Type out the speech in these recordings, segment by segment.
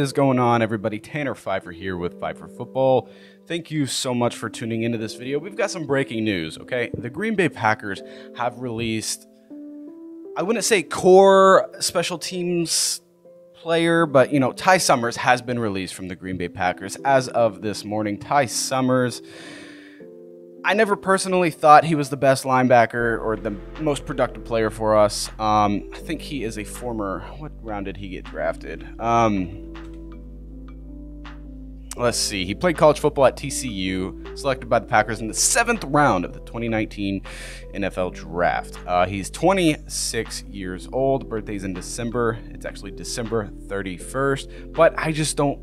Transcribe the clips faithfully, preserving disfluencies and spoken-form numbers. is going on, everybody? Tanner Phifer here with Phifer Football. Thank you so much for tuning into this video. We've got some breaking news, okay? The Green Bay Packers have released, I wouldn't say core special teams player, but, you know, Ty Summers has been released from the Green Bay Packers as of this morning. Ty Summers, I never personally thought he was the best linebacker or the most productive player for us. Um, I think he is a former, what round did he get drafted? Um, let's see. He played college football at T C U, selected by the Packers in the seventh round of the twenty nineteen N F L draft. Uh, he's twenty-six years old. Birthday's in December. It's actually December thirty-first, but I just don't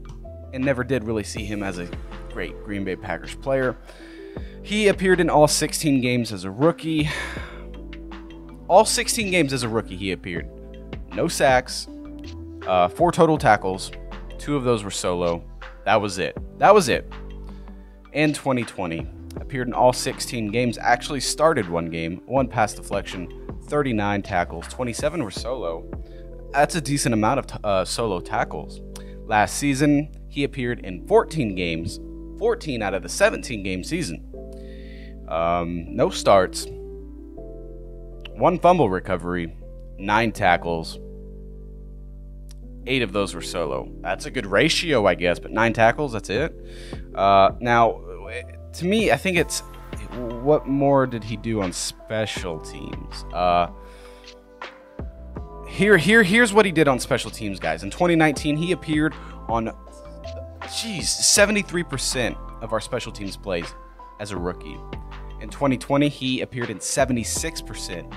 and never did really see him as a great Green Bay Packers player. He appeared in all sixteen games as a rookie. All sixteen games as a rookie, he appeared. No sacks, uh, four total tackles. Two of those were solo. That was it. That was it. In twenty twenty, appeared in all sixteen games, actually started one game, one pass deflection, thirty-nine tackles, twenty-seven were solo. That's a decent amount of t uh, solo tackles. Last season, he appeared in fourteen games, fourteen out of the seventeen game season. Um, no starts, one fumble recovery, nine tackles, eight of those were solo. That's a good ratio, I guess, but nine tackles, that's it. Uh, now, to me, I think it's, what more did he do on special teams? Uh, here, here, here's what he did on special teams, guys. In twenty nineteen, he appeared on, geez, seventy-three percent of our special teams plays as a rookie. In twenty twenty, he appeared in seventy-six percent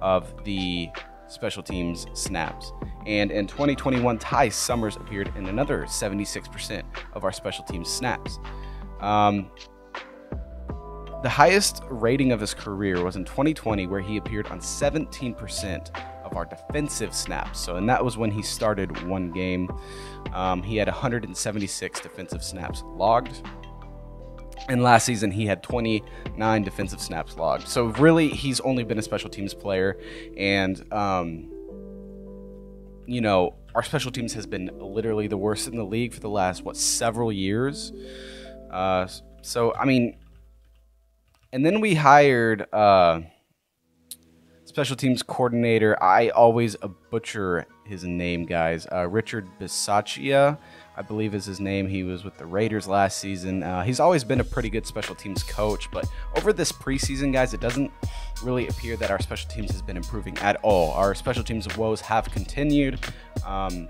of the special teams snaps. And in twenty twenty-one, Ty Summers appeared in another seventy-six percent of our special teams snaps. Um, the highest rating of his career was in twenty twenty, where he appeared on seventeen percent of our defensive snaps. So, and that was when he started one game. Um, he had one hundred seventy-six defensive snaps logged. And last season, he had twenty-nine defensive snaps logged. So really, he's only been a special teams player. And, um, you know, our special teams has been literally the worst in the league for the last, what, several years. Uh, so, I mean, and then we hired uh, special teams coordinator. I always butcher his name, guys. Uh, Richard Bisaccia, I believe is his name. He was with the Raiders last season. Uh, he's always been a pretty good special teams coach, but over this preseason, guys, it doesn't really appear that our special teams has been improving at all. Our special teams woes have continued. Um,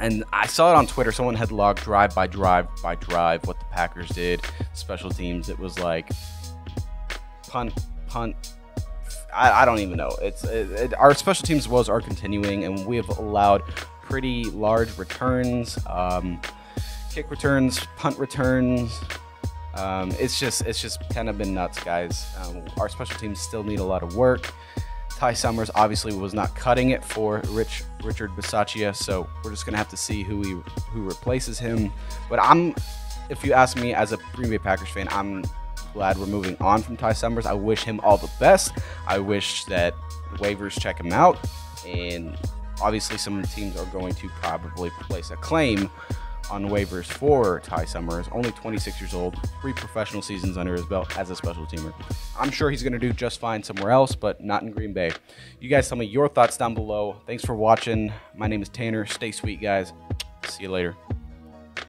and I saw it on Twitter. Someone had logged drive by drive by drive what the Packers did. Special teams, it was like punt, punt. I, I don't even know. It's it, it, our special teams woes are continuing, and we have allowed pretty large returns, um, kick returns, punt returns. Um, it's just, it's just kind of been nuts, guys. Um, our special teams still need a lot of work. Ty Summers obviously was not cutting it for Rich Richard Bisaccia, so we're just gonna have to see who he, who replaces him. But I'm, if you ask me as a Green Bay Packers fan, I'm glad we're moving on from Ty Summers. I wish him all the best. I wish that the waivers check him out, and obviously, some teams are going to probably place a claim on waivers for Ty Summers. Only twenty-six years old, three professional seasons under his belt as a special teamer. I'm sure he's going to do just fine somewhere else, but not in Green Bay. You guys tell me your thoughts down below. Thanks for watching. My name is Tanner. Stay sweet, guys. See you later.